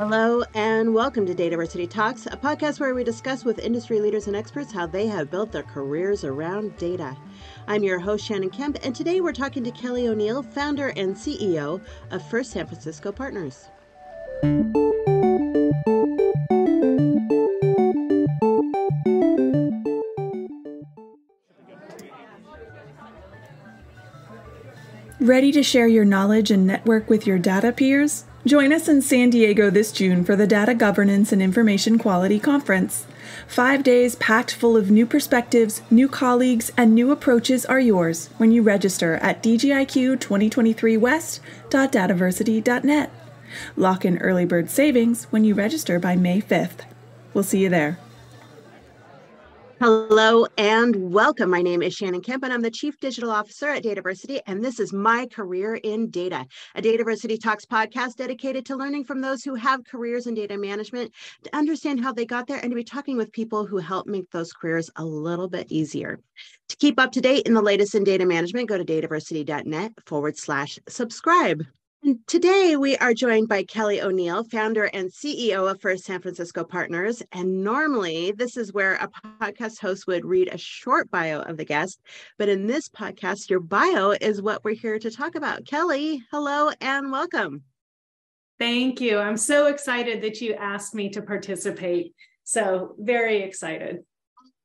Hello and welcome to Dataversity Talks, a podcast where we discuss with industry leaders and experts how they have built their careers around data. I'm your host, Shannon Kemp, and today we're talking to Kelle O'Neal, founder and CEO of First San Francisco Partners. Ready to share your knowledge and network with your data peers? Join us in San Diego this June for the Data Governance and Information Quality Conference. 5 days packed full of new perspectives, new colleagues, and new approaches are yours when you register at dgiq2023west.dataversity.net. Lock in early bird savings when you register by May 5th. We'll see you there. Hello and welcome. My name is Shannon Kemp and I'm the Chief Digital Officer at Dataversity, and this is My Career in Data, a Dataversity Talks podcast dedicated to learning from those who have careers in data management, to understand how they got there, and to be talking with people who help make those careers a little bit easier. To keep up to date in the latest in data management, go to dataversity.net/subscribe. And today we are joined by Kelle O'Neal, founder and CEO of First San Francisco Partners. And normally this is where a podcast host would read a short bio of the guest, but in this podcast, your bio is what we're here to talk about. Kelle, hello and welcome. Thank you. I'm so excited that you asked me to participate. So very excited.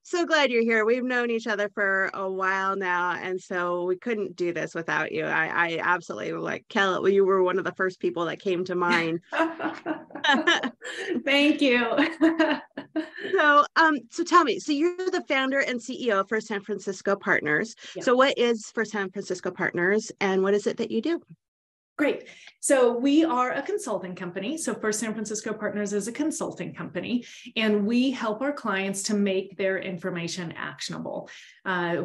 So glad you're here. We've known each other for a while now, and so we couldn't do this without you. I absolutely like Kelle. You were one of the first people that came to mind. Thank you. So tell me. So you're the founder and CEO of First San Francisco Partners. Yeah. So what is First San Francisco Partners, and what is it that you do? Great. So we are a consulting company. So First San Francisco Partners is a consulting company, and we help our clients to make their information actionable,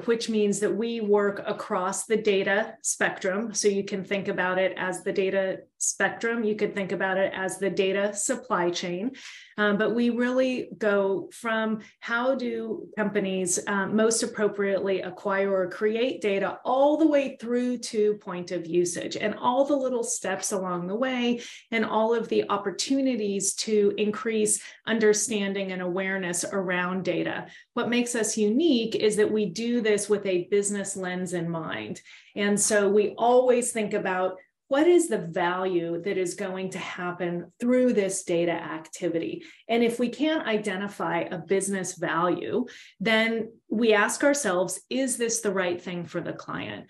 which means that we work across the data spectrum. So you can think about it as the data spectrum. You could think about it as the data supply chain. But we really go from how do companies most appropriately acquire or create data all the way through to point of usage and all the little steps along the way and all of the opportunities to increase understanding and awareness around data. What makes us unique is that we do this with a business lens in mind. And so we always think about what is the value that is going to happen through this data activity? And if we can't identify a business value, then we ask ourselves, is this the right thing for the client?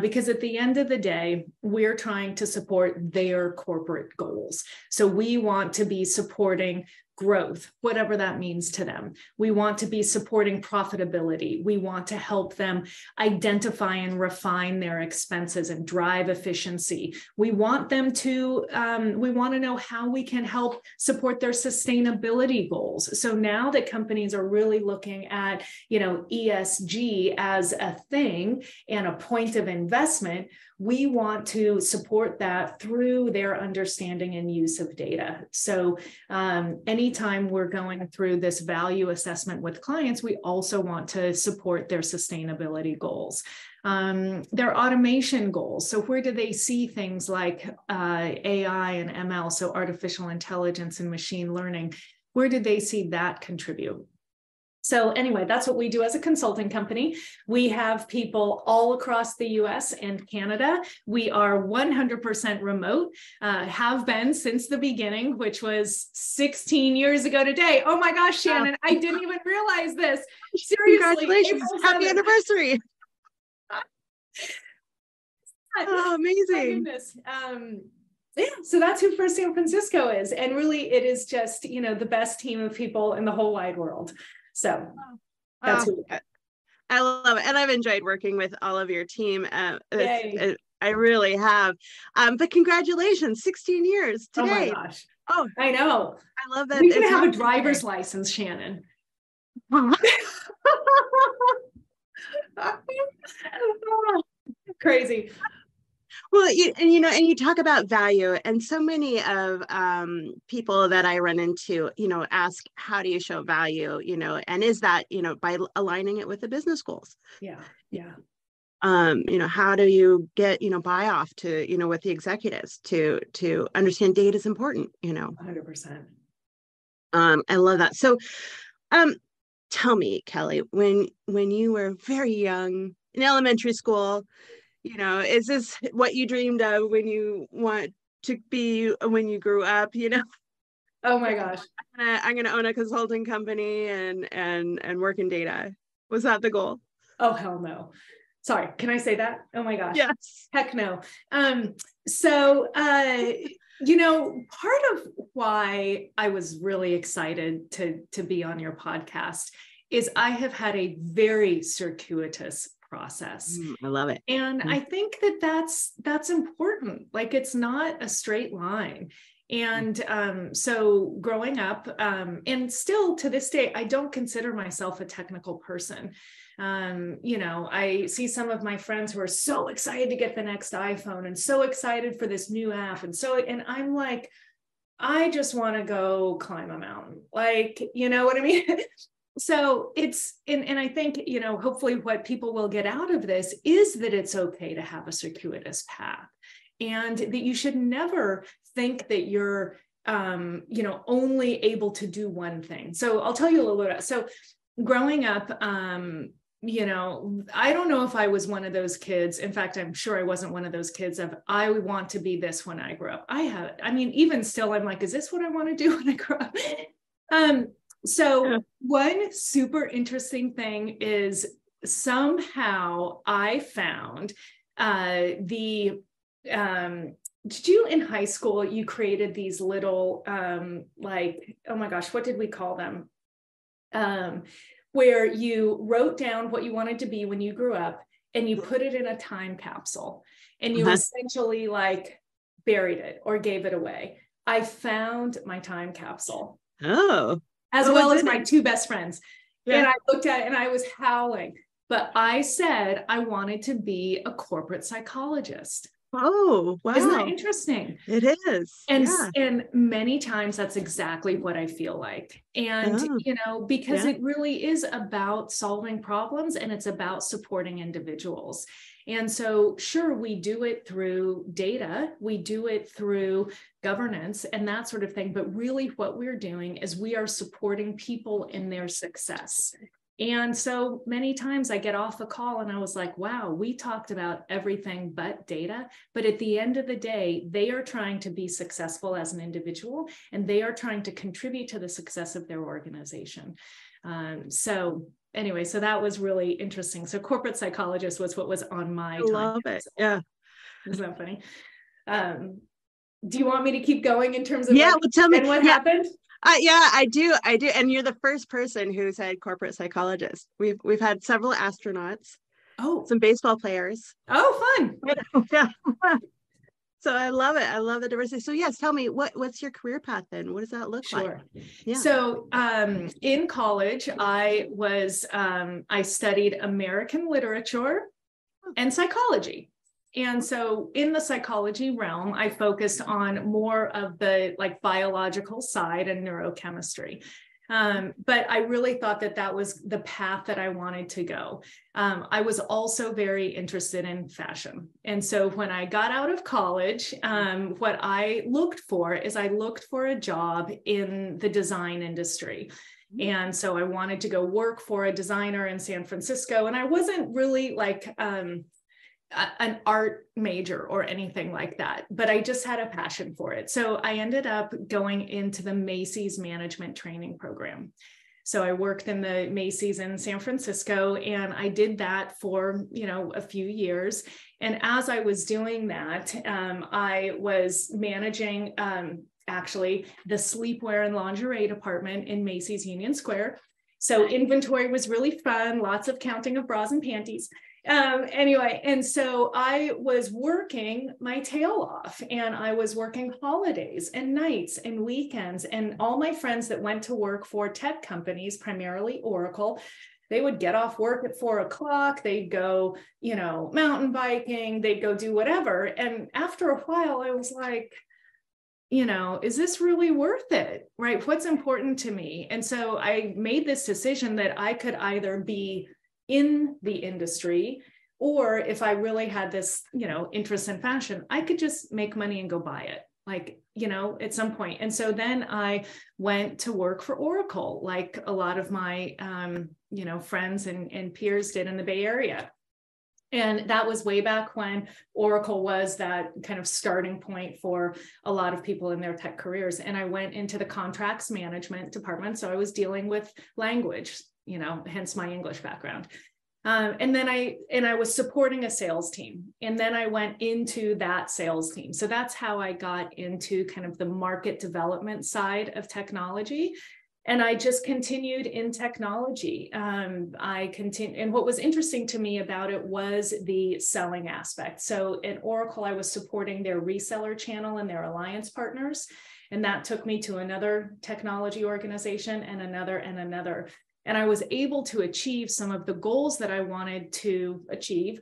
Because at the end of the day, we're trying to support their corporate goals. So we want to be supporting growth, whatever that means to them. We want to be supporting profitability. We want to help them identify and refine their expenses and drive efficiency. We want them to, we want to know how we can help support their sustainability goals. So now that companies are really looking at, ESG as a thing and a point of investment, we want to support that through their understanding and use of data. So anytime we're going through this value assessment with clients, we also want to support their sustainability goals, their automation goals. So where do they see things like AI and ML, so artificial intelligence and machine learning, where do they see that contribute? So anyway, that's what we do as a consulting company. We have people all across the US and Canada. We are 100% remote, have been since the beginning, which was 16 years ago today. Oh my gosh, Shannon, I didn't even realize this. Seriously. Congratulations. Happy anniversary. Oh, amazing. My goodness. Yeah, so that's who First San Francisco is. And really, it is just, the best team of people in the whole wide world. So that's what I love it. And I've enjoyed working with all of your team. I really have. But congratulations, 16 years today. Oh my gosh. Oh, I know. I love that. You can have a driver's license, Shannon. Crazy. Well, and you talk about value, and so many of people that I run into, ask, how do you show value, and is that, by aligning it with the business goals? Yeah. Yeah. You know, how do you get, you know, buy off to, you know, with the executives to understand data is important, you know. 100%. I love that. So tell me, Kelle, when you were very young in elementary school, you know, is this what you dreamed of when you want to be when you grew up, you know? Oh my gosh. I'm gonna own a consulting company and work in data. Was that the goal? Oh, hell no. Sorry, can I say that? Oh my gosh. Yes. Heck no. You know, part of why I was really excited to be on your podcast is I have had a very circuitous process. I love it. And I think that's important. Like, it's not a straight line. And so growing up, and still to this day, I don't consider myself a technical person. You know, I see some of my friends who are so excited to get the next iPhone and so excited for this new app. And I'm like, I just want to go climb a mountain. Like, you know what I mean? So it's, and I think, you know, hopefully what people will get out of this is that it's okay to have a circuitous path, and that you should never think that you're, you know, only able to do one thing. So I'll tell you a little bit. So growing up, you know, I don't know if I was one of those kids. In fact, I'm sure I wasn't one of those kids of, I want to be this when I grow up. I mean, even still, I'm like, is this what I want to do when I grow up? So one super interesting thing is somehow I found did you, in high school, you created these little, like, oh my gosh, what did we call them? Where you wrote down what you wanted to be when you grew up, and you put it in a time capsule, and you essentially like buried it or gave it away. I found my time capsule. Oh. As well as my two best friends. Yeah. And I looked at it and I was howling, but I said I wanted to be a corporate psychologist. Oh, wow. Isn't that interesting? It is. And, and many times that's exactly what I feel like. And, you know, because it really is about solving problems, and it's about supporting individuals. And so, sure, we do it through data, we do it through governance and that sort of thing. But really what we're doing is we are supporting people in their success. And so many times I get off a call and I was like, wow, we talked about everything but data. But at the end of the day, they are trying to be successful as an individual, and they are trying to contribute to the success of their organization. So anyway, so that was really interesting. So corporate psychologist was what was on my time. I love it. Yeah. Isn't that funny? Do you want me to keep going in terms of what happened? I do. And you're the first person who said corporate psychologist. We've had several astronauts. Oh, some baseball players. Oh, fun. Yeah. So I love it. I love the diversity. So yes, tell me, what's your career path then? What does that look like? Yeah. So in college, I studied American literature and psychology. And so in the psychology realm, I focused on more of the like biological side and neurochemistry. But I really thought that that was the path that I wanted to go. I was also very interested in fashion. And so when I got out of college, what I looked for is I looked for a job in the design industry. And so I wanted to go work for a designer in San Francisco. And I wasn't really like, an art major or anything like that, but I just had a passion for it. So I ended up going into the Macy's management training program. So I worked in the Macy's in San Francisco, and I did that for, you know, a few years. And as I was doing that, I was managing actually the sleepwear and lingerie department in Macy's Union Square. So inventory was really fun, lots of counting of bras and panties. Anyway, and so I was working my tail off, and I was working holidays and nights and weekends, and all my friends that went to work for tech companies, primarily Oracle, they would get off work at 4 o'clock. They'd go, you know, mountain biking, they'd go do whatever. And after a while I was like, you know, is this really worth it? Right? What's important to me? And so I made this decision that I could either be in the industry Or if I really had this, you know, interest in fashion, I could just make money and go buy it, like, you know, at some point. And so then I went to work for Oracle, like a lot of my, you know, friends and peers did in the Bay Area. And that was way back when Oracle was that kind of starting point for a lot of people in their tech careers. And I went into the contracts management department. So I was dealing with language, you know, hence my English background. And then I was supporting a sales team, and then I went into that sales team. So that's how I got into kind of the market development side of technology. And I just continued in technology. I continued, and what was interesting to me about it was the selling aspect. So at Oracle, I was supporting their reseller channel and their alliance partners. And that took me to another technology organization and another and another. And I was able to achieve some of the goals that I wanted to achieve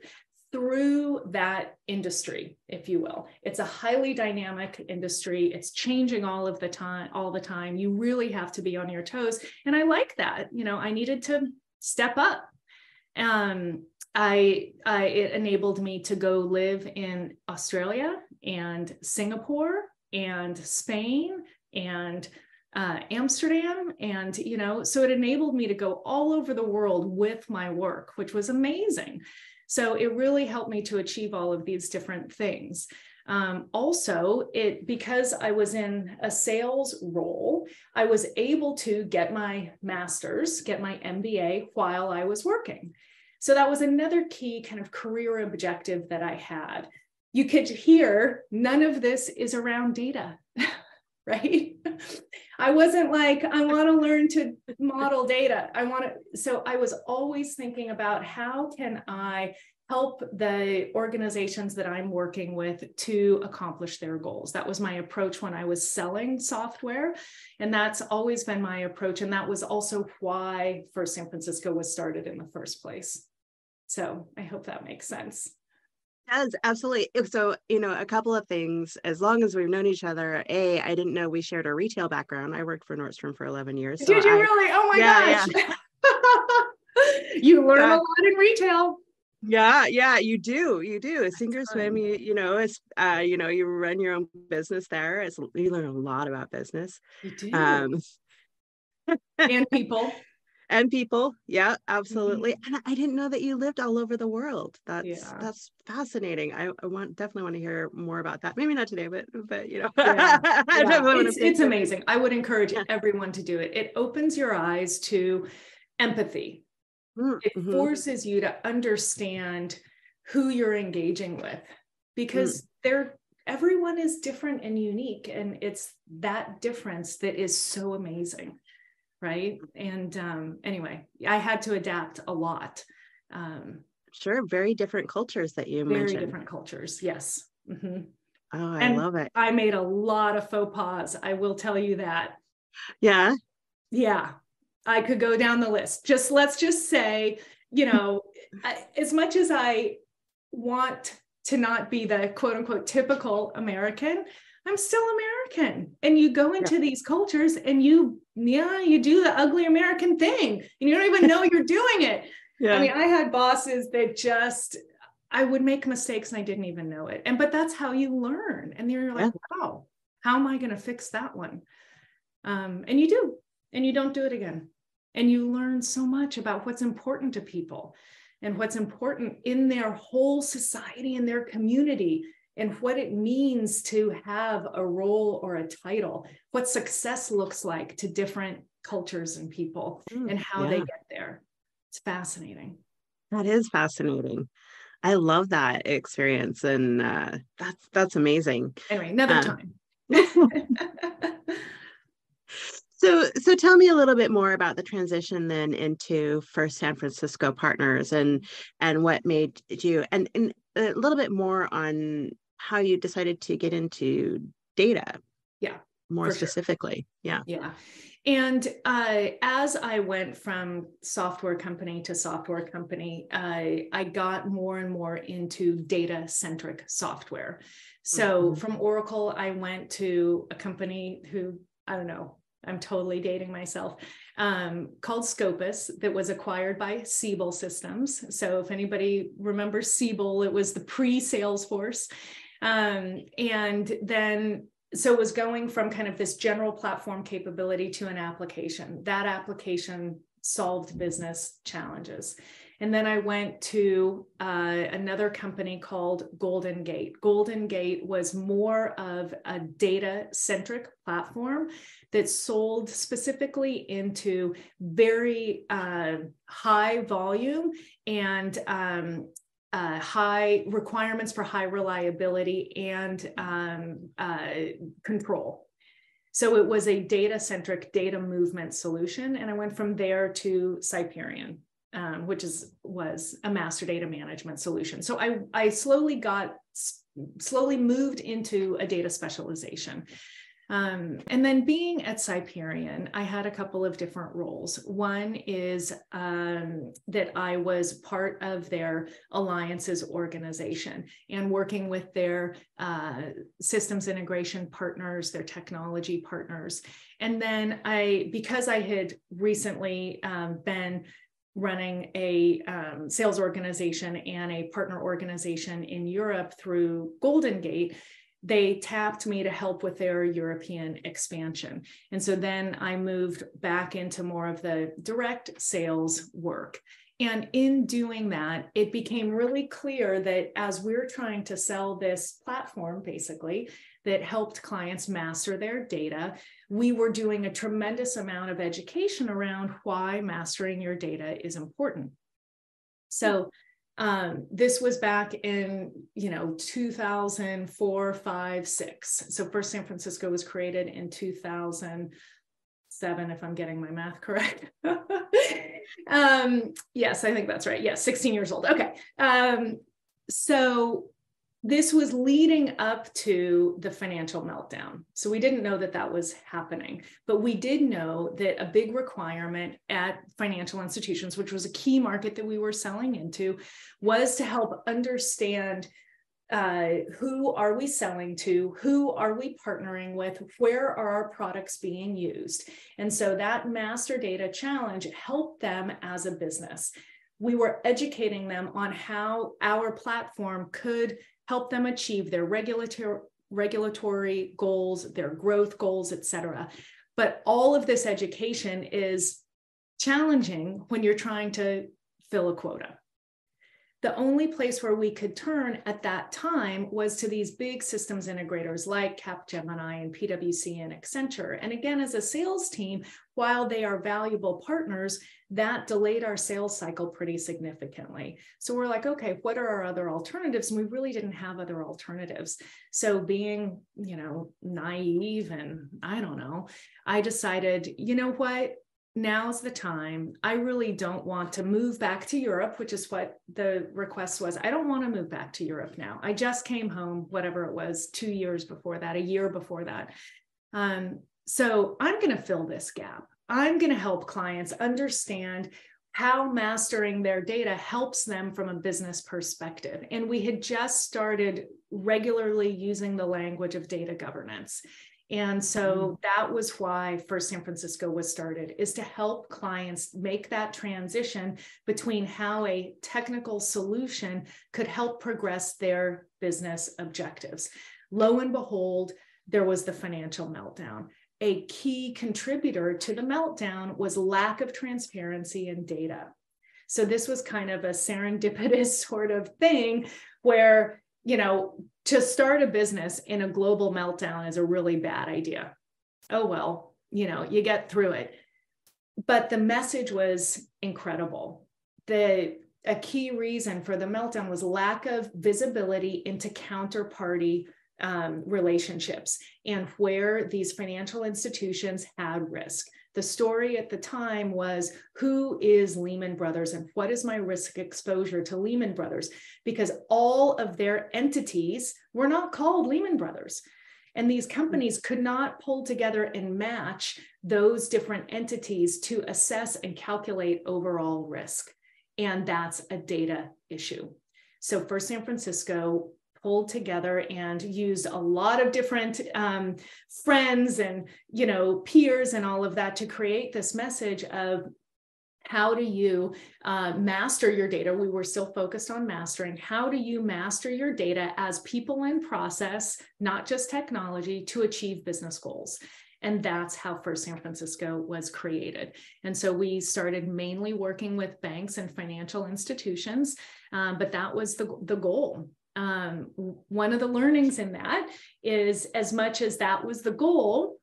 through that industry, if you will. It's a highly dynamic industry. It's changing all the time. You really have to be on your toes. And I like that. You know, I needed to step up. It enabled me to go live in Australia and Singapore and Spain and Amsterdam. And, you know, so it enabled me to go all over the world with my work, which was amazing. So it really helped me to achieve all of these different things. Also, because I was in a sales role, I was able to get my master's, get my MBA while I was working. So that was another key kind of career objective that I had. You could hear none of this is around data. Right? I wasn't like, I want to learn to model data. So I was always thinking about how can I help the organizations that I'm working with to accomplish their goals. That was my approach when I was selling software. And that's always been my approach. And that was also why First San Francisco was started in the first place. So I hope that makes sense. Yes, absolutely. So, you know, a couple of things, as long as we've known each other, A, I didn't know we shared a retail background. I worked for Nordstrom for 11 years. So Did you really? Oh my gosh. Yeah. You learn a lot in retail. Yeah, you do. It's sink or swim. You know, it's you know, you run your own business there. You learn a lot about business. You do. And people. And people. Yeah, absolutely. Mm-hmm. And I didn't know that you lived all over the world. That's fascinating. I definitely want to hear more about that. Maybe not today, but you know, it's amazing. I would encourage everyone to do it. It opens your eyes to empathy. Mm-hmm. It forces you to understand who you're engaging with, because everyone is different and unique. And it's that difference that is so amazing. Right. And anyway, I had to adapt a lot. Sure. Very different cultures that you mentioned. Very different cultures. Yes. Mm-hmm. Oh, I love it. I made a lot of faux pas. I will tell you that. Yeah. Yeah. I could go down the list. Let's just say, you know, as much as I want to not be the quote unquote typical American, I'm still American. And you go into these cultures and you do the ugly American thing and you don't even know you're doing it. Yeah. I mean, I had bosses that I would make mistakes and I didn't even know it. But that's how you learn. And then you're like, wow, how am I going to fix that one? And you do, and you don't do it again. And you learn so much about what's important to people and what's important in their whole society and their community, and what it means to have a role or a title, what success looks like to different cultures and people, and how they get there. It's fascinating. That is fascinating. I love that experience. And that's amazing. Anyway, another time. So tell me a little bit more about the transition then into First San Francisco Partners and what made you, and a little bit more on how you decided to get into data. Yeah. More specifically. Sure. Yeah. Yeah. And as I went from software company to software company, I got more and more into data-centric software. So from Oracle, I went to a company who, I don't know, I'm totally dating myself, called Scopus, that was acquired by Siebel Systems. So if anybody remembers Siebel, it was the pre-Salesforce. And then, so it was going from kind of this general platform capability to an application. That application solved business challenges. And then I went to another company called Golden Gate. Golden Gate was more of a data-centric platform that sold specifically into very high volume and high requirements for high reliability and control. So it was a data-centric data movement solution. And I went from there to Cyperian, which was a master data management solution. So I slowly moved into a data specialization. And then being at Cyperian, I had a couple of different roles. One is that I was part of their alliances organization and working with their systems integration partners, their technology partners. And then because I had recently been running a sales organization and a partner organization in Europe through Golden Gate, they tapped me to help with their European expansion. And so then I moved back into more of the direct sales work. And in doing that, it became really clear that as we're trying to sell this platform, basically, that helped clients master their data, we were doing a tremendous amount of education around why mastering your data is important. So this was back in, 2004, 5, 6. So First San Francisco was created in 2007, if I'm getting my math correct. Yes, I think that's right. Yeah, 16 years old. Okay. So this was leading up to the financial meltdown. So we didn't know that that was happening, but we did know that a big requirement at financial institutions, which was a key market that we were selling into, was to help understand who are we selling to, who are we partnering with, where are our products being used? And so that master data challenge helped them as a business. We were educating them on how our platform could help them achieve their regulatory goals, their growth goals, et cetera. But all of this education is challenging when you're trying to fill a quota. The only place where we could turn at that time was to these big systems integrators like Capgemini and PwC and Accenture. And again, as a sales team, while they are valuable partners, that delayed our sales cycle pretty significantly. So we're like, okay, what are our other alternatives? And we really didn't have other alternatives. So being, naive and I don't know, I decided, you know what? Now's the time. I really don't want to move back to Europe, which is what the request was. I don't want to move back to Europe now. I just came home, whatever it was, 2 years before that, a year before that. So I'm going to fill this gap. I'm going to help clients understand how mastering their data helps them from a business perspective. And we had just started regularly using the language of data governance. And so that was why First San Francisco was started, is to help clients make that transition between how a technical solution could help progress their business objectives. Lo and behold, there was the financial meltdown. A key contributor to the meltdown was lack of transparency in data. So this was kind of a serendipitous sort of thing where, to start a business in a global meltdown is a really bad idea. Oh, well, you get through it. But the message was incredible. A key reason for the meltdown was lack of visibility into counterparty relationships and where these financial institutions had risk. The story at the time was, who is Lehman Brothers and what is my risk exposure to Lehman Brothers? Because all of their entities were not called Lehman Brothers. And these companies could not pull together and match those different entities to assess and calculate overall risk. And that's a data issue. So First San Francisco pulled together and used a lot of different friends and, you know, peers and all of that to create this message of how do you master your data? We were still focused on mastering. How do you master your data as people and process, not just technology, to achieve business goals? And that's how First San Francisco was created. And so we started mainly working with banks and financial institutions, but that was the goal. One of the learnings in that is, as much as that was the goal,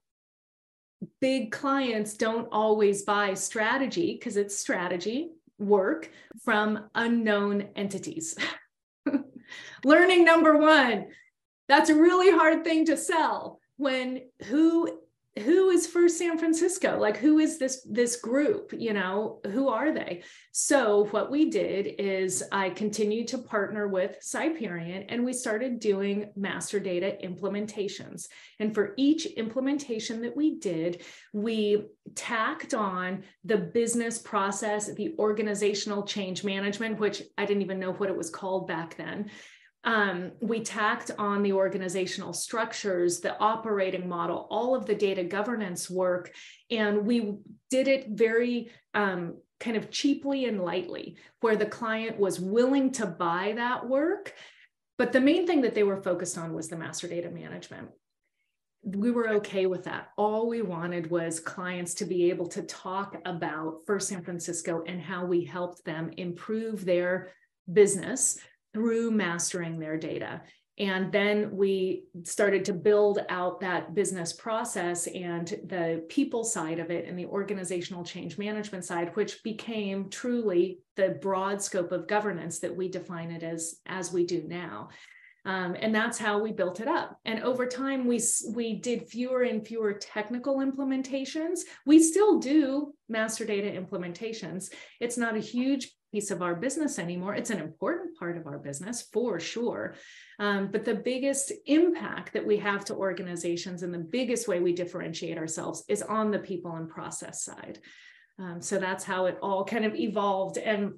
big clients don't always buy strategy, because it's strategy work from unknown entities. Learning number one, that's a really hard thing to sell when who is First San Francisco? Like, who is this group? You know, who are they? So what we did is I continued to partner with Cyperian, and we started doing master data implementations. And for each implementation that we did, we tacked on the business process, the organizational change management, which I didn't even know what it was called back then. We tacked on the organizational structures, the operating model, all of the data governance work, and we did it very kind of cheaply and lightly, where the client was willing to buy that work. But the main thing that they were focused on was the master data management. We were okay with that. All we wanted was clients to be able to talk about First San Francisco and how we helped them improve their business through mastering their data. And then we started to build out that business process and the people side of it and the organizational change management side, which became truly the broad scope of governance that we define it as we do now. And that's how we built it up. And over time, we did fewer and fewer technical implementations. We still do master data implementations. It's not a huge piece of our business anymore. It's an important part of our business for sure. But the biggest impact that we have to organizations and the biggest way we differentiate ourselves is on the people and process side. So that's how it all kind of evolved. And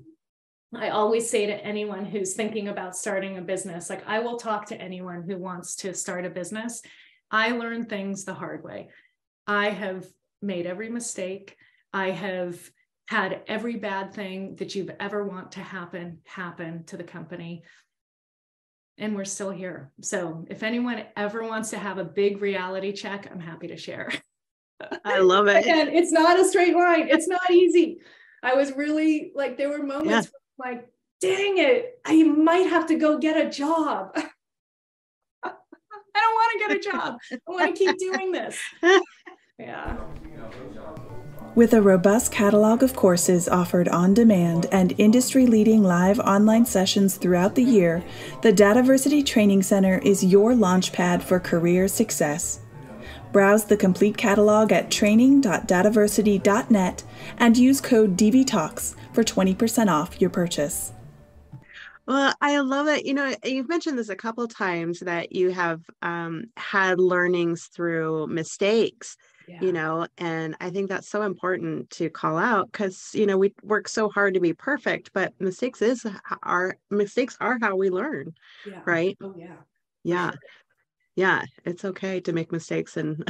I always say to anyone who's thinking about starting a business, like, I will talk to anyone who wants to start a business. I learned things the hard way. I have made every mistake. I have had every bad thing that you've ever want to happen to the company. And we're still here. So if anyone ever wants to have a big reality check, I'm happy to share. I love it. And it's not a straight line. It's not easy. I was really like, there were moments where like, dang it, I might have to go get a job. I don't want to get a job. I want to keep doing this. Yeah. With a robust catalog of courses offered on demand and industry-leading live online sessions throughout the year, the Dataversity Training Center is your launchpad for career success. Browse the complete catalog at training.dataversity.net and use code DVTalks for 20% off your purchase. Well, I love it. You know, you've mentioned this a couple of times that you have had learnings through mistakes, you know, and I think that's so important to call out because, you know, we work so hard to be perfect, but mistakes are how we learn, right? Oh, yeah. Yeah. Yeah, it's okay to make mistakes. And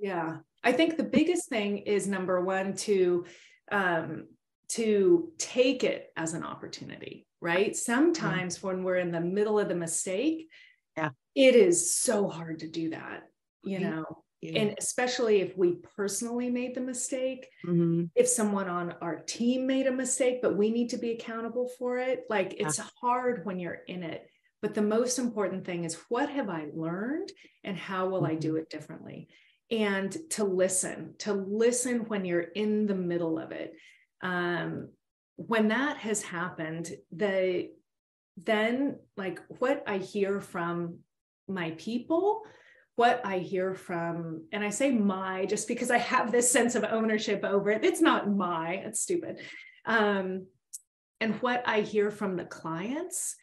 yeah, I think the biggest thing is, number one, to take it as an opportunity, right? Sometimes when we're in the middle of the mistake, it is so hard to do that, you know, and especially if we personally made the mistake, if someone on our team made a mistake, but we need to be accountable for it. Like, it's hard when you're in it. But the most important thing is, what have I learned and how will I do it differently? And to listen when you're in the middle of it. When that has happened, then like what I hear from my people, what I hear from, and I say my, just because I have this sense of ownership over it. It's not my, it's stupid. And what I hear from the clients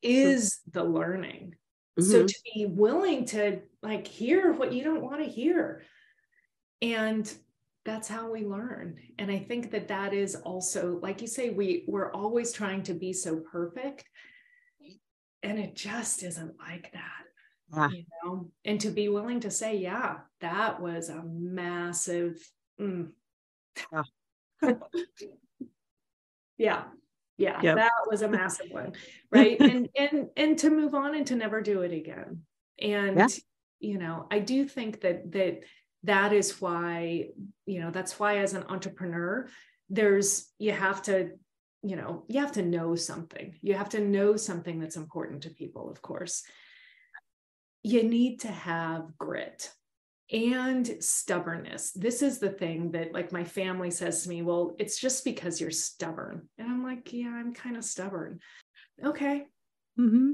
is the learning. So to be willing to like hear what you don't want to hear. And that's how we learn. And I think that that is also, like you say, we're always trying to be so perfect. And it just isn't like that, you know? And to be willing to say, yeah, that was a massive, that was a massive one, right? and to move on and to never do it again. And, you know, I do think that is why, you know, that's why as an entrepreneur, you have to know something. You have to know something that's important to people, of course. You need to have grit and stubbornness. This is the thing that, like, my family says to me, well, it's just because you're stubborn. And I'm like, yeah, I'm kind of stubborn. Okay. Mm-hmm.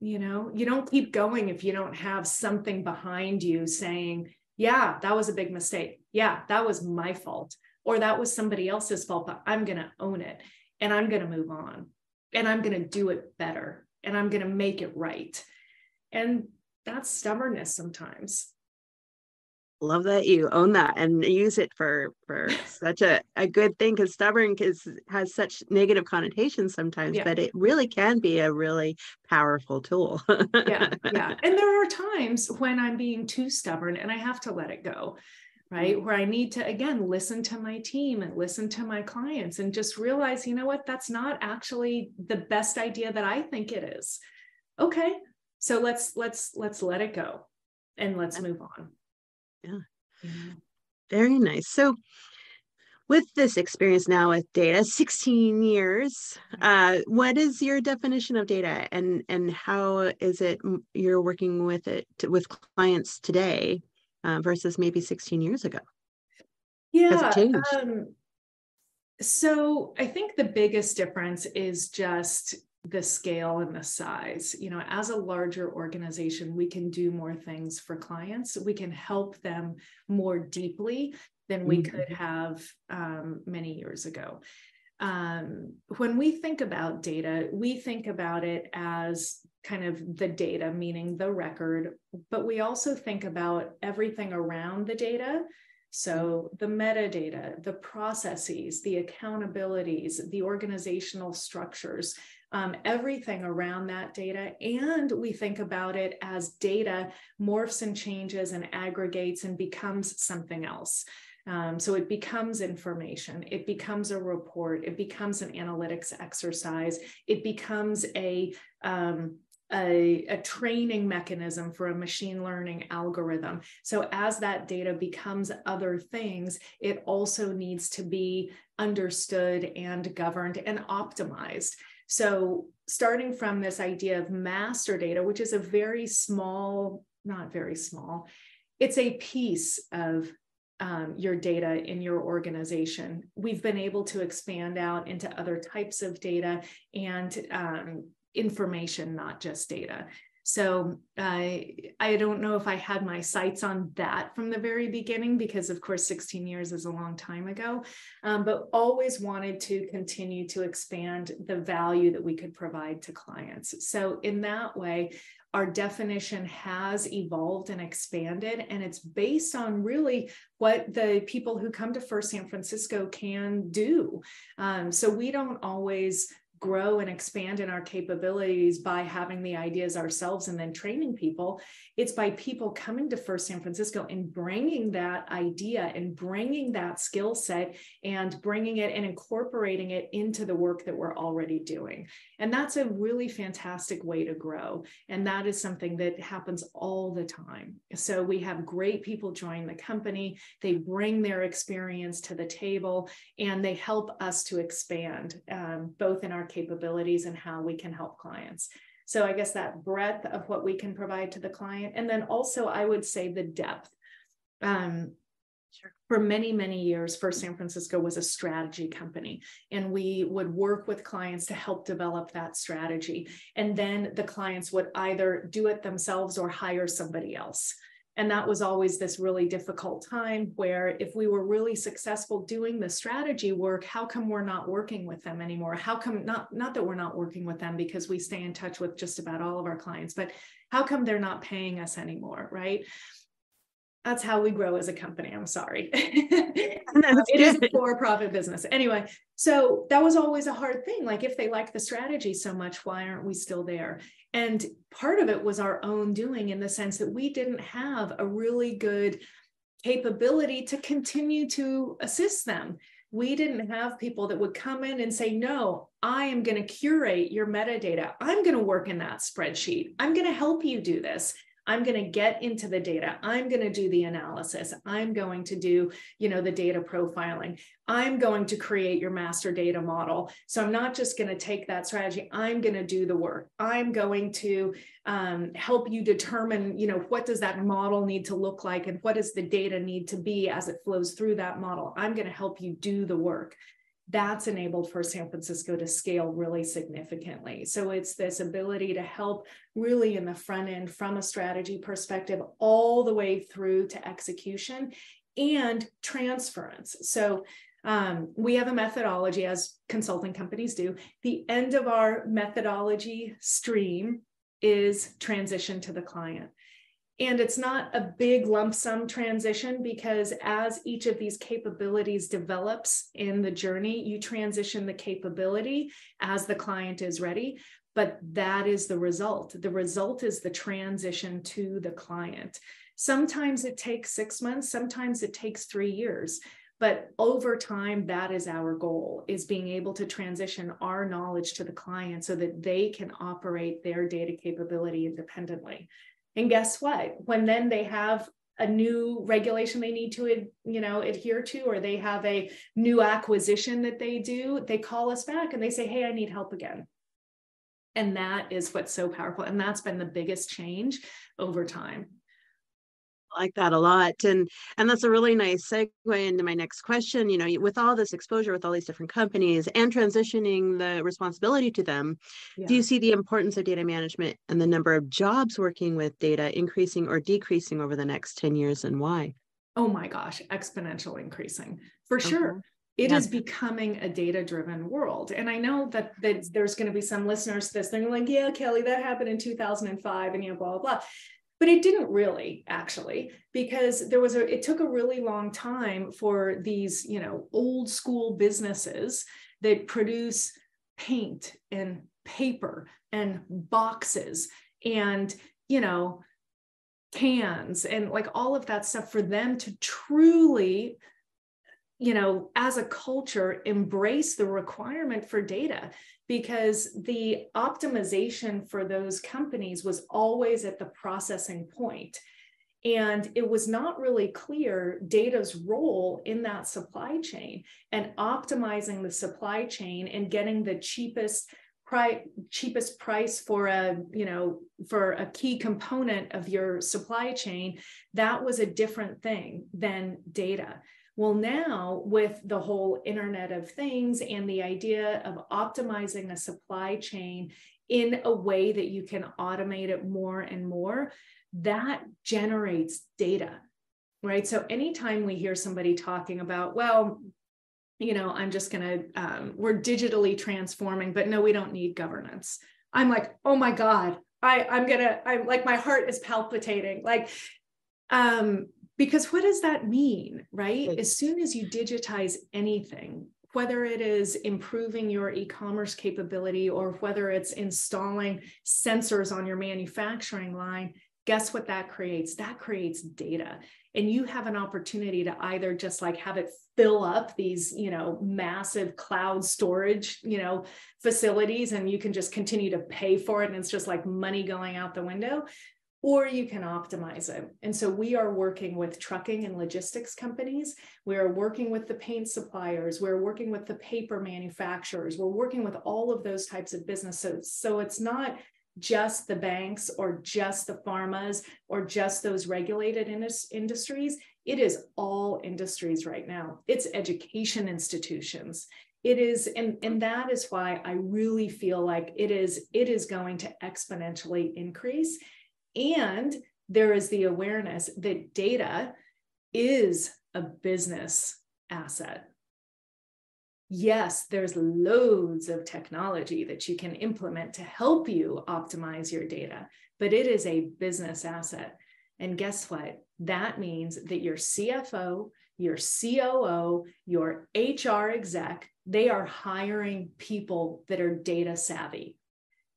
You know, you don't keep going if you don't have something behind you saying, yeah, that was a big mistake. Yeah, that was my fault. Or that was somebody else's fault, but I'm going to own it. And I'm going to move on, and I'm going to do it better, and I'm going to make it right. And that's stubbornness sometimes. Love that you own that and use it for such a good thing, because stubborn has such negative connotations sometimes, but it really can be a really powerful tool. Yeah. And there are times when I'm being too stubborn and I have to let it go. Right? Where I need to, again, listen to my team and listen to my clients and just realize, you know what, that's not actually the best idea that I think it is. Okay. So let's let it go and let's move on. Yeah. Very nice. So with this experience now with data, 16 years, what is your definition of data, and how is it you're working with it with clients today? Versus maybe 16 years ago? Yeah. Has it changed? So I think the biggest difference is just the scale and the size. You know, as a larger organization, we can do more things for clients. We can help them more deeply than we could have many years ago. When we think about data, we think about it as kind of the data, meaning the record, but we also think about everything around the data. So the metadata, the processes, the accountabilities, the organizational structures, everything around that data. And we think about it as data morphs and changes and aggregates and becomes something else. So it becomes information, it becomes a report, it becomes an analytics exercise, it becomes a training mechanism for a machine learning algorithm. So as that data becomes other things, it also needs to be understood and governed and optimized. So starting from this idea of master data, which is a very small, not very small, it's a piece of your data in your organization. We've been able to expand out into other types of data and information, not just data. So I don't know if I had my sights on that from the very beginning, because of course 16 years is a long time ago, but always wanted to continue to expand the value that we could provide to clients. So in that way, our definition has evolved and expanded, and it's based on really what the people who come to First San Francisco can do. So we don't always grow and expand in our capabilities by having the ideas ourselves and then training people. It's by people coming to First San Francisco and bringing that idea and bringing that skill set and bringing it and incorporating it into the work that we're already doing. And that's a really fantastic way to grow. And that is something that happens all the time. So we have great people join the company. They bring their experience to the table and they help us to expand both in our capabilities and how we can help clients. So I guess that breadth of what we can provide to the client. And then also I would say the depth. For many, many years, First San Francisco was a strategy company, and we would work with clients to help develop that strategy. And then the clients would either do it themselves or hire somebody else. And that was always this really difficult time where if we were really successful doing the strategy work, how come we're not working with them anymore? How come, not that we're not working with them, because we stay in touch with just about all of our clients, but how come they're not paying us anymore, right? That's how we grow as a company. I'm sorry. It is a for-profit business. Anyway, so that was always a hard thing. Like, if they liked the strategy so much, why aren't we still there? And part of it was our own doing, in the sense that we didn't have a really good capability to continue to assist them. We didn't have people that would come in and say, no, I am going to curate your metadata. I'm going to work in that spreadsheet. I'm going to help you do this. I'm going to get into the data. I'm going to do the analysis. I'm going to do, the data profiling. I'm going to create your master data model. So I'm not just going to take that strategy. I'm going to do the work. I'm going to help you determine, what does that model need to look like, and what does the data need to be as it flows through that model. I'm going to help you do the work. That's enabled for San Francisco to scale really significantly. So it's this ability to help really in the front end from a strategy perspective all the way through to execution and transference. So we have a methodology, as consulting companies do. The end of our methodology stream is transition to the client. And it's not a big lump sum transition, because as each of these capabilities develops in the journey, you transition the capability as the client is ready. But that is the result. The result is the transition to the client. Sometimes it takes 6 months, sometimes it takes 3 years. But over time, that is our goal, is being able to transition our knowledge to the client so that they can operate their data capability independently. And guess what? When then they have a new regulation they need to, adhere to, or they have a new acquisition that they do, they call us back and they say, hey, I need help again. And that is what's so powerful. And that's been the biggest change over time. I like that a lot. And that's a really nice segue into my next question. With all this exposure, with all these different companies and transitioning the responsibility to them, yeah. Do you see the importance of data management and the number of jobs working with data increasing or decreasing over the next 10 years, and why? Oh my gosh, exponential increasing for sure. It is becoming a data-driven world. And I know that there's going to be some listeners to this. They're like, yeah, Kelle, that happened in 2005 and blah, blah, blah. But it didn't really, actually, because it took a really long time for these, old school businesses that produce paint and paper and boxes and, cans and like all of that stuff, for them to truly, as a culture, embrace the requirement for data, because the optimization for those companies was always at the processing point. And it was not really clear data's role in that supply chain, and optimizing the supply chain and getting the cheapest price for a key component of your supply chain. That was a different thing than data. Well, now with the whole Internet of Things and the idea of optimizing a supply chain in a way that you can automate it more and more, that generates data, right? So anytime we hear somebody talking about, well, I'm just going to, we're digitally transforming, but no, we don't need governance. I'm like, oh my God, I'm like, my heart is palpitating. Like, because what does that mean, right? As soon as you digitize anything, whether it is improving your e-commerce capability or whether it's installing sensors on your manufacturing line, guess what that creates? That creates data. And you have an opportunity to either just like have it fill up these, massive cloud storage, facilities, and you can just continue to pay for it. And it's just like money going out the window. Or you can optimize it. And so we are working with trucking and logistics companies. We are working with the paint suppliers. We're working with the paper manufacturers. We're working with all of those types of businesses. So it's not just the banks or just the pharmas or just those regulated industries. It is all industries right now. It's education institutions. It is, and that is why I really feel like it is going to exponentially increase. And there is the awareness that data is a business asset. Yes, there's loads of technology that you can implement to help you optimize your data, but it is a business asset. And guess what? That means that your CFO, your COO, your HR exec, they are hiring people that are data savvy.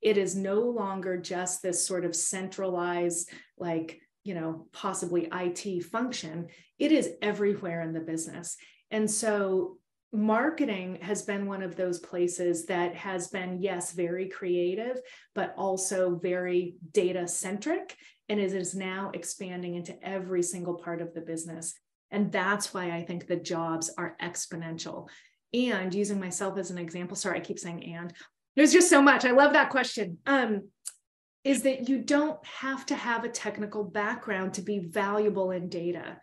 It is no longer just this sort of centralized, like, you know, possibly IT function. It is everywhere in the business. And so marketing has been one of those places that has been, yes, very creative, but also very data centric. And it is now expanding into every single part of the business. And that's why I think the jobs are exponential. And using myself as an example, sorry, I keep saying and, there's just so much. I love that question. Is that you don't have to have a technical background to be valuable in data.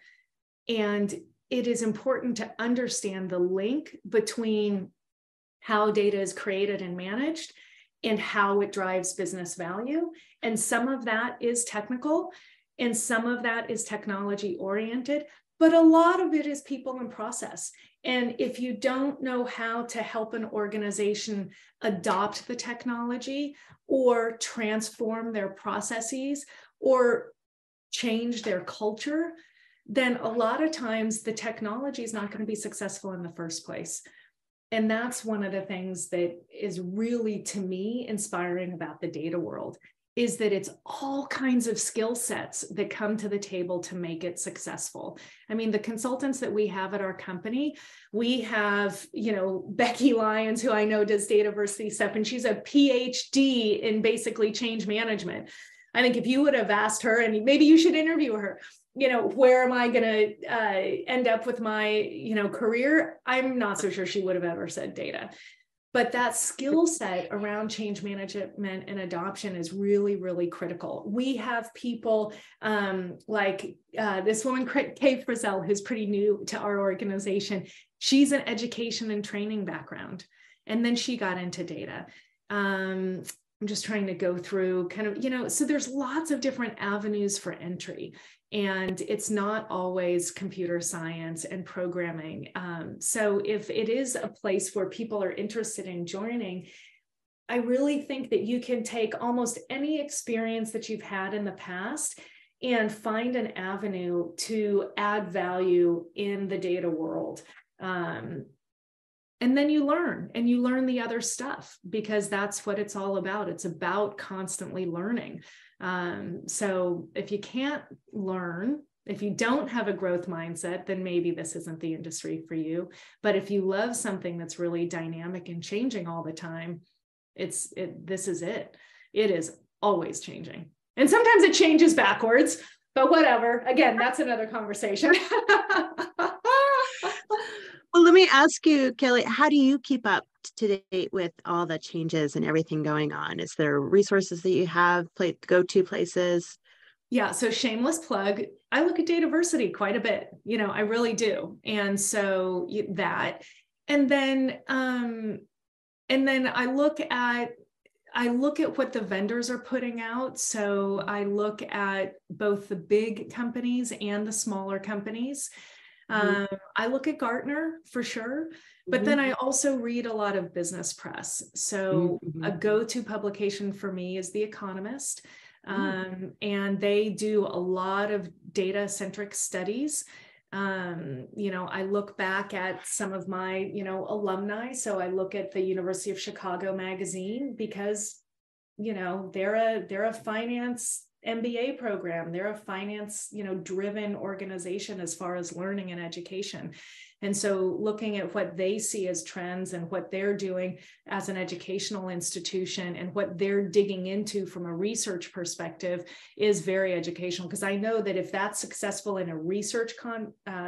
And it is important to understand the link between how data is created and managed and how it drives business value. And some of that is technical and some of that is technology oriented, but a lot of it is people and process. And if you don't know how to help an organization adopt the technology or transform their processes or change their culture, then a lot of times the technology is not going to be successful in the first place. And that's one of the things that is really, to me, inspiring about the data world, is that it's all kinds of skill sets that come to the table to make it successful. I mean, the consultants that we have at our company, we have, you know, Becky Lyons, who I know does Dataversity stuff, and she's a PhD in basically change management. I think if you would have asked her, and maybe you should interview her, you know, where am I going to end up with my, you know, career? I'm not so sure she would have ever said data. But that skill set around change management and adoption is really, really critical. We have people like this woman, Kay Frizzell, who's pretty new to our organization. She's an education and training background. And then she got into data. I'm just trying to go through kind of, you know, so there's lots of different avenues for entry. And it's not always computer science and programming. So if it is a place where people are interested in joining, I really think that you can take almost any experience that you've had in the past and find an avenue to add value in the data world. And then you learn the other stuff, because that's what it's all about. It's about constantly learning. So if you can't learn, if you don't have a growth mindset, then maybe this isn't the industry for you. But if you love something that's really dynamic and changing all the time, this is it. It is always changing. And sometimes it changes backwards, but whatever. Again, that's another conversation. Well, let me ask you, Kelle, how do you keep up to date with all the changes and everything going on? Is there resources that you have, go-to places? Yeah, so shameless plug, I look at Dataversity quite a bit. You know, I really do. And so that, and then I look at what the vendors are putting out. So I look at both the big companies and the smaller companies. I look at Gartner for sure, but then I also read a lot of business press. So a go-to publication for me is The Economist, and they do a lot of data-centric studies. You know, I look back at some of my, you know, alumni. So I look at the University of Chicago magazine, because, you know, they're a finance MBA program. They're a finance, you know, driven organization as far as learning and education. And so looking at what they see as trends and what they're doing as an educational institution and what they're digging into from a research perspective is very educational, because I know that if that's successful in a research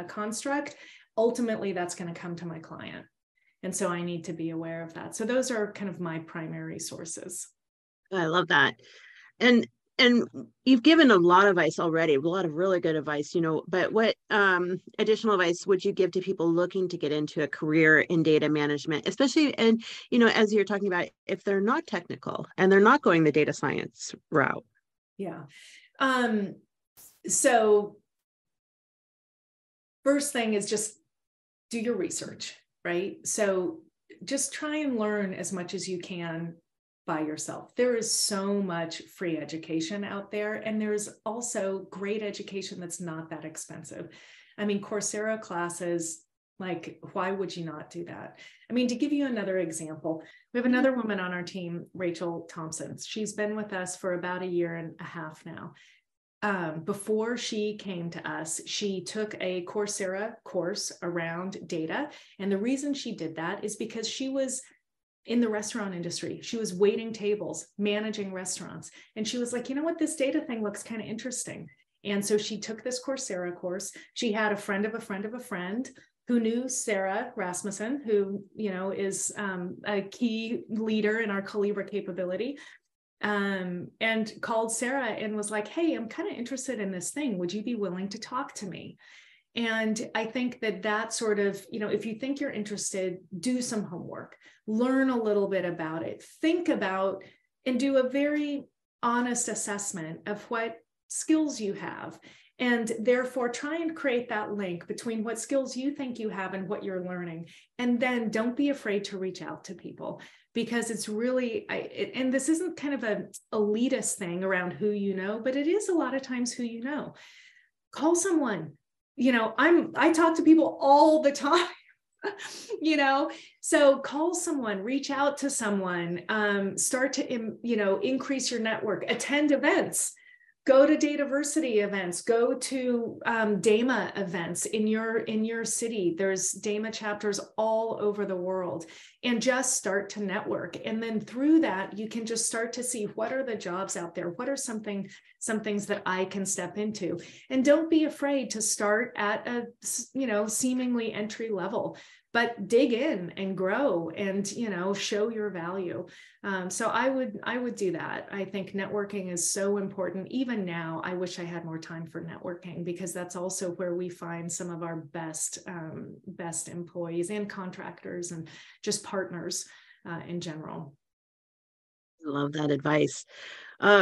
construct, ultimately that's going to come to my client. And so I need to be aware of that. So those are kind of my primary sources. I love that. And you've given a lot of advice already, a lot of really good advice, you know, but what additional advice would you give to people looking to get into a career in data management, especially, and, you know, as you're talking about, if they're not technical and they're not going the data science route? Yeah. So first thing is just do your research, right? So just try and learn as much as you can by yourself. There is so much free education out there, and there's also great education that's not that expensive. I mean, Coursera classes, like, why would you not do that? I mean, to give you another example, we have another woman on our team, Rachel Thompson. She's been with us for about 1.5 years now. Before she came to us, she took a Coursera course around data. And the reason she did that is because she was in the restaurant industry. She was waiting tables, managing restaurants. And she was like, you know what, this data thing looks kind of interesting. And so she took this Coursera course. She had a friend of a friend of a friend who knew Sarah Rasmussen, who, you know, is a key leader in our Collibra capability. And called Sarah and was like, hey, I'm kind of interested in this thing. Would you be willing to talk to me? And I think that that sort of, you know, if you think you're interested, do some homework, learn a little bit about it, think about and do a very honest assessment of what skills you have, and therefore try and create that link between what skills you think you have and what you're learning. And then don't be afraid to reach out to people, because it's really, and this isn't kind of an elitist thing around who you know, but it is a lot of times who you know. Call someone, you know, I talk to people all the time, you know, so call someone, reach out to someone, start to, you know, increase your network, attend events. Go to Dataversity events, go to DAMA events in your city. There's DAMA chapters all over the world, and just start to network. And then through that, you can just start to see what are the jobs out there? What are some things that I can step into? And don't be afraid to start at a, you know, seemingly entry level, but dig in and grow and, you know, show your value. So I would do that. I think networking is so important. Even now, I wish I had more time for networking, because that's also where we find some of our best employees and contractors and just partners in general. Love that advice.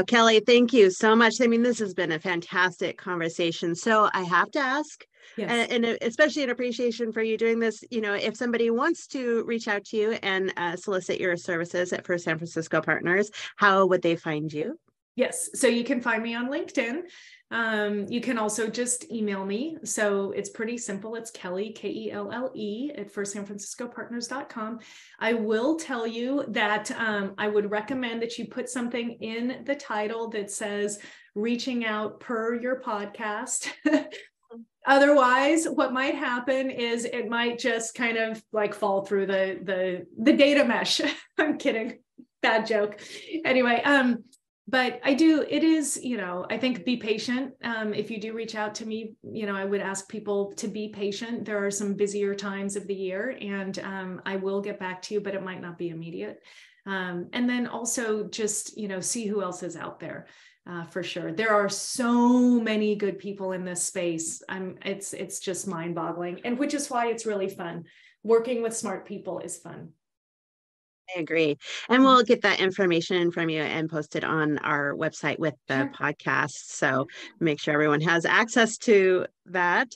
Kelle, thank you so much. I mean, this has been a fantastic conversation. So I have to ask, yes, and especially in appreciation for you doing this, you know, if somebody wants to reach out to you and solicit your services at First San Francisco Partners, how would they find you? Yes. So you can find me on LinkedIn. You can also just email me. So it's pretty simple. It's Kelle, Kelle at firstsanfranciscopartners.com. I will tell you that I would recommend that you put something in the title that says reaching out per your podcast. Otherwise, what might happen is it might just kind of like fall through the data mesh. I'm kidding. Bad joke. Anyway. But I do, it is, you know, I think be patient. If you do reach out to me, you know, I would ask people to be patient. There are some busier times of the year, and I will get back to you, but it might not be immediate. And then also just, you know, see who else is out there for sure. There are so many good people in this space. It's just mind boggling, and which is why it's really fun. Working with smart people is fun. I agree. And we'll get that information from you and post it on our website with the sure. podcast. So make sure everyone has access to that.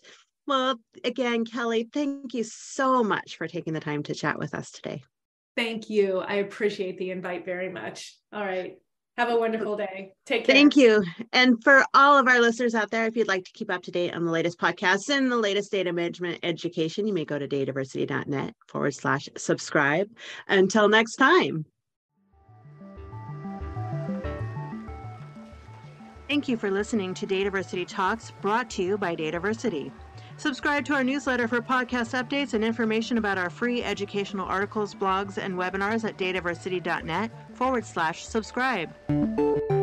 Well, again, Kelle, thank you so much for taking the time to chat with us today. Thank you. I appreciate the invite very much. All right. Have a wonderful day. Take care. Thank you. And for all of our listeners out there, if you'd like to keep up to date on the latest podcasts and the latest data management education, you may go to dataversity.net/subscribe. Until next time. Thank you for listening to Dataversity Talks, brought to you by Dataversity. Subscribe to our newsletter for podcast updates and information about our free educational articles, blogs, and webinars at dataversity.net/subscribe.